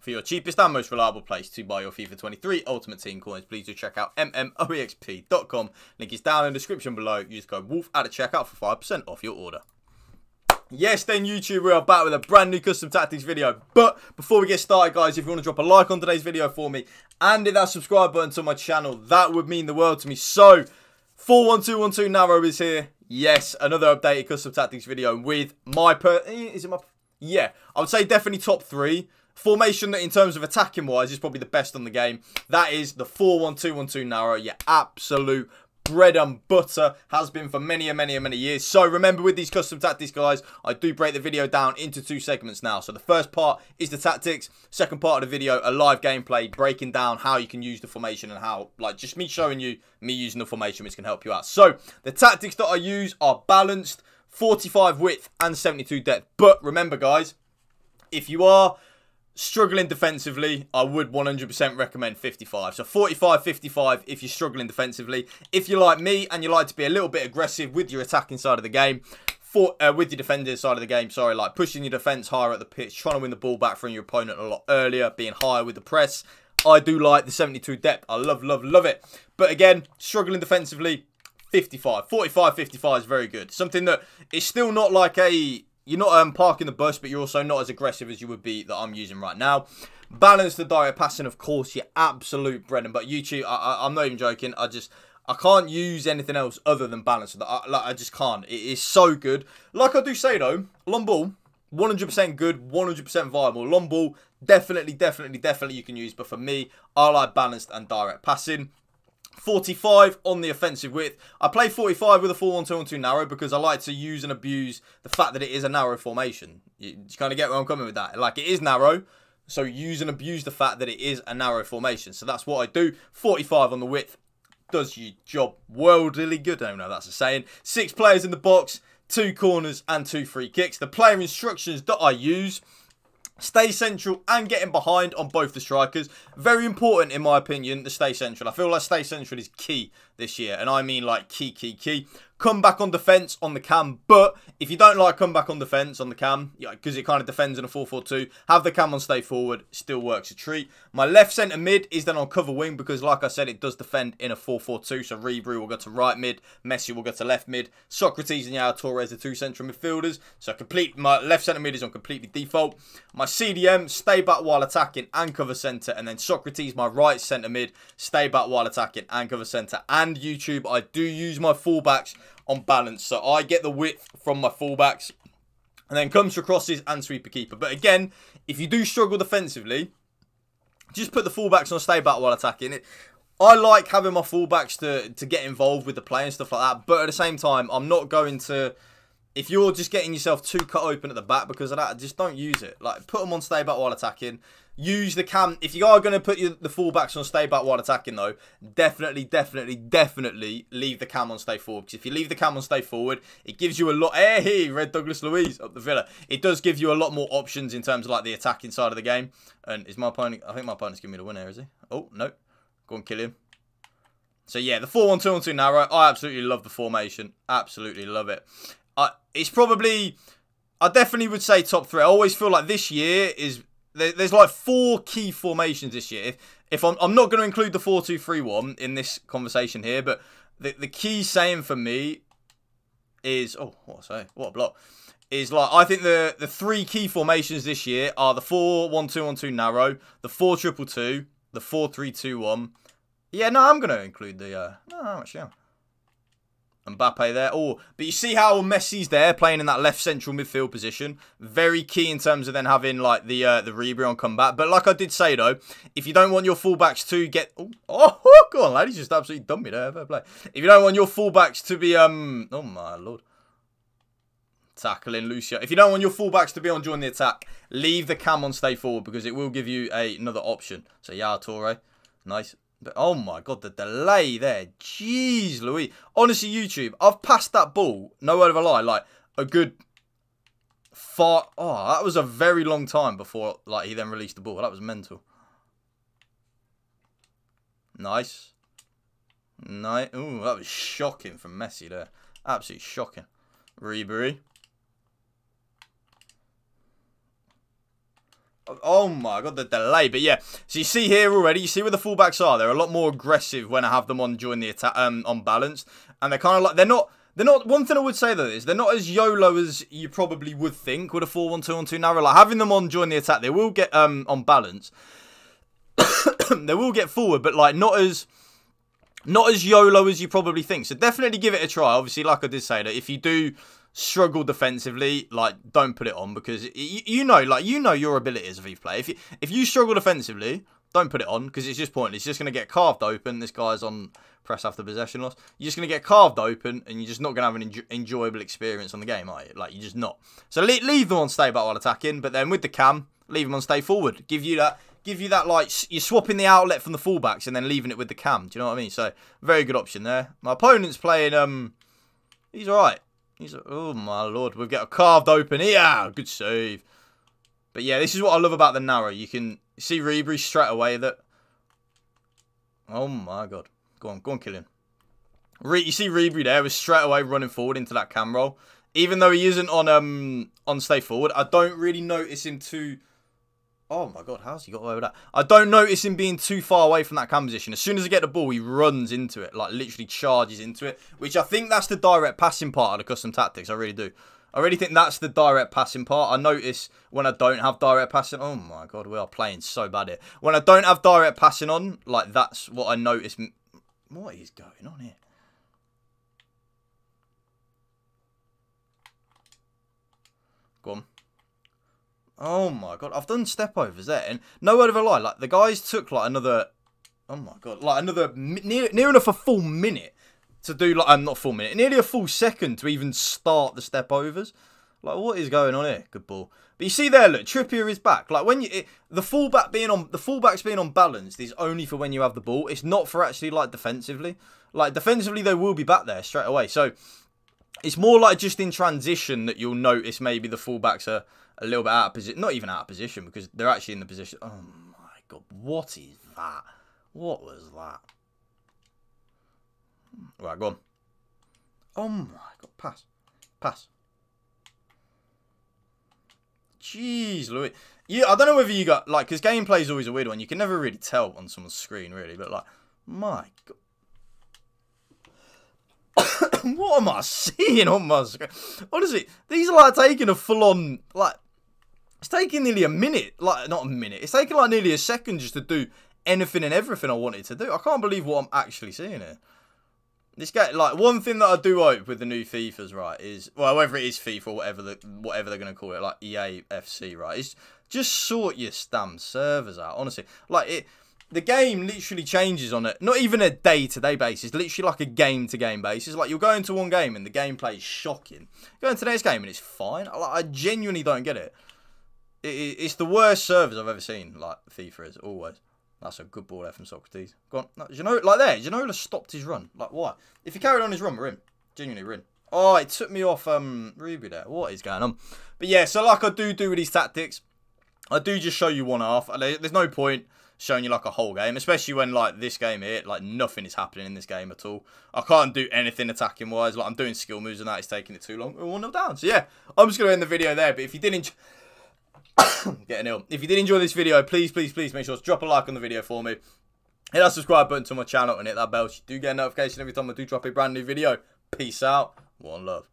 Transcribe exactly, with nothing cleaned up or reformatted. For your cheapest and most reliable place to buy your FIFA twenty-three Ultimate Team coins, please do check out M M O E X P dot com. Link is down in the description below. Use code WOLF at the checkout for five percent off your order. Yes, then YouTube, we are back with a brand new custom tactics video. But before we get started, guys, if you want to drop a like on today's video for me and hit that subscribe button to my channel, that would mean the world to me. So, four one two one two Narrow is here. Yes, another updated custom tactics video with my per... Is it my... Yeah, I would say definitely top three. Formation that in terms of attacking wise is probably the best on the game. That is the four one two one two Narrow. Your absolute bread and butter has been for many and many and many years. So remember, with these custom tactics, guys, I do break the video down into two segments now. So the first part is the tactics. Second part of the video, a live gameplay breaking down how you can use the formation and how, like, just me showing you me using the formation, which can help you out. So the tactics that I use are balanced, forty-five width and seventy-two depth. But remember, guys, if you are struggling defensively, I would one hundred percent recommend fifty-five. So forty-five, fifty-five if you're struggling defensively. If you're like me and you like to be a little bit aggressive with your attacking side of the game, for, uh, with your defending side of the game, sorry, like pushing your defence higher at the pitch, trying to win the ball back from your opponent a lot earlier, being higher with the press, I do like the seventy-two depth. I love, love, love it. But again, struggling defensively, fifty-five. forty-five, fifty-five is very good. Something that is still not like a... You're not um, parking the bus, but you're also not as aggressive as you would be that I'm using right now. Balance the direct passing, of course, your absolute bread and butter. YouTube, I, I, I'm not even joking. I just, I can't use anything else other than balance. I, like, I just can't. It is so good. Like I do say, though, long ball, one hundred percent good, one hundred percent viable. Long ball, definitely, definitely, definitely you can use. But for me, I like balanced and direct passing. forty-five on the offensive width. I play forty-five with a four one two one two Narrow because I like to use and abuse the fact that it is a narrow formation. You, you kind of get where I'm coming with that. Like, it is narrow, so use and abuse the fact that it is a narrow formation. So that's what I do. forty-five on the width does your job worldily good. I don't know if that's a saying. Six players in the box, two corners and two free kicks. The player instructions that I use: stay central and getting behind on both the strikers. Very important, in my opinion, to stay central. I feel like stay central is key this year. And I mean, like, key, key, key. Come back on defence on the cam. But if you don't like come back on defence on the cam, because yeah, it kind of defends in a four four two, have the cam on stay forward. Still works a treat. My left centre mid is then on cover wing because, like I said, it does defend in a four four two. So Ribery will go to right mid. Messi will go to left mid. Sokrates and Yaya Toure is the two central midfielders. So complete, my left centre mid is on completely default. My C D M, stay back while attacking and cover centre. And then Sokrates, my right centre mid, stay back while attacking and cover centre. And YouTube, I do use my fullbacks on balance. So I get the width from my fullbacks and then comes for crosses and sweeper keeper. But again, if you do struggle defensively, just put the fullbacks on stay back while attacking it. I like having my fullbacks to, to get involved with the play and stuff like that. But at the same time, I'm not going to... If you're just getting yourself too cut open at the back because of that, just don't use it. Like, put them on stay back while attacking. Use the cam. If you are going to put your, the fullbacks on stay back while attacking, though, definitely, definitely, definitely leave the cam on stay forward. Because if you leave the cam on stay forward, it gives you a lot... Hey, Red Douglas-Louise up the Villa. It does give you a lot more options in terms of, like, the attacking side of the game. And is my opponent... I think my opponent's giving me the winner, is he? Oh, no. Go and kill him. So, yeah, the four one two one two Narrow. I absolutely love the formation. Absolutely love it. I, it's probably, I definitely would say top three. I always feel like this year is, there, there's like four key formations this year. If, if I'm, I'm not going to include the four two three one in this conversation here, but the, the key saying for me is, oh, what a say, what a block, is like, I think the, the three key formations this year are the four one two one two Narrow, the four two two two, the four three two one. Yeah, no, I'm going to include the, uh, no, I'm actually am. Mbappe there. Oh, but you see how Messi's there playing in that left central midfield position. Very key in terms of then having like the uh, the Ribery on comeback. But like I did say though, if you don't want your fullbacks to get oh, oh go on, ladies, just absolutely dumb me there. Fair play. If you don't want your fullbacks to be um oh my lord tackling Lucio. If you don't want your fullbacks to be on during the attack, leave the cam on stay forward because it will give you a, another option. So Yaya Toure, nice. But oh my god, the delay there. Jeez, Louis. Honestly, YouTube, I've passed that ball, no word of a lie, like a good far... Oh, that was a very long time before like he then released the ball. That was mental. Nice. Nice. Ooh, that was shocking from Messi there. Absolutely shocking. Ribery. Oh my god, the delay. But yeah, so you see here already, you see where the fullbacks are. They're a lot more aggressive when I have them on during the attack, um, on balance. And they're kind of like, they're not, they're not, one thing I would say though is, they're not as YOLO as you probably would think with a four one two one two narrow. Like, having them on during the attack, they will get, um, on balance. They will get forward, but like, not as... Not as YOLO as you probably think. So definitely give it a try. Obviously, like I did say, that if you do struggle defensively, like, don't put it on, because you, you know, like, you know your abilities of each player. If you, if you struggle defensively, don't put it on, because it's just pointless. It's just going to get carved open. This guy's on press after possession loss. You're just going to get carved open, and you're just not going to have an enjoy enjoyable experience on the game, are you? Like, you're just not. So leave, leave them on stay back while attacking, but then with the cam, leave them on stay forward. Give you that... Give you that, like, you're swapping the outlet from the fullbacks and then leaving it with the cam. Do you know what I mean? So, very good option there. My opponent's playing, um, he's alright. He's, oh my lord, we've got a carved open here. Good save. But yeah, this is what I love about the narrow. You can see Ribery straight away that, oh my god. Go on, go on, kill him. Re you see Ribery there was straight away running forward into that cam roll. Even though he isn't on, um, on stay forward, I don't really notice him too... Oh my god, how's he got away with that? I don't notice him being too far away from that cam position. As soon as I get the ball, he runs into it. Like, literally charges into it. Which I think that's the direct passing part of the custom tactics. I really do. I really think that's the direct passing part. I notice when I don't have direct passing... Oh my god, we are playing so bad here. When I don't have direct passing on, like, that's what I notice... What is going on here? Go on. Oh my god, I've done step overs there, and no word of a lie, like, the guys took like another, oh my god, like another, near, near enough a full minute to do, like, um, not full minute, nearly a full second to even start the step overs. Like, what is going on here? Good ball. But you see there, look, Trippier is back. Like, when you, it, the fullback being on, the fullbacks being on balanced is only for when you have the ball. It's not for actually, like, defensively. Like, defensively, they will be back there straight away. So, it's more like just in transition that you'll notice maybe the fullbacks are a little bit out of position. Not even out of position, because they're actually in the position. Oh my god, what is that? What was that? Right, go on. Oh my god, pass. Pass. Jeez, Louis. Yeah, I don't know whether you got, like, because gameplay is always a weird one. You can never really tell on someone's screen, really. But, like, my god. What am I seeing on my screen? Honestly, these are like taking a full-on, like, it's taking nearly a minute, like, not a minute, it's taking like nearly a second just to do anything and everything I wanted to do. I can't believe what I'm actually seeing here. This game, like, one thing that I do hope with the new FIFAs, right, is, well, whether it is FIFA or whatever, the, whatever they're going to call it, like E A F C, right, is just sort your damn servers out, honestly. Like, it... The game literally changes on it. Not even a day-to-day basis. Literally like a game-to-game basis. Like, you'll go into one game and the gameplay is shocking. Go into the next game and it's fine. Like, I genuinely don't get it. It, it. It's the worst servers I've ever seen. Like, FIFA is, always. That's a good ball there from Sokrates. Go on. No, Gino, like there, Ginola stopped his run. Like, why? If he carried on his run, we're in. Genuinely, we're in. Oh, it took me off um, Ruby there. What is going on? But yeah, so like I do do with these tactics, I do just show you one half. There's no point showing you like a whole game, especially when like this game here, like nothing is happening in this game at all. I can't do anything attacking wise. Like, I'm doing skill moves and that is taking it too long. We're one nil down. So yeah, I'm just gonna end the video there. But if you did enjoy, getting ill. If you did enjoy this video, please, please, please make sure to drop a like on the video for me. Hit that subscribe button to my channel and hit that bell so you do get a notification every time I do drop a brand new video. Peace out. One love.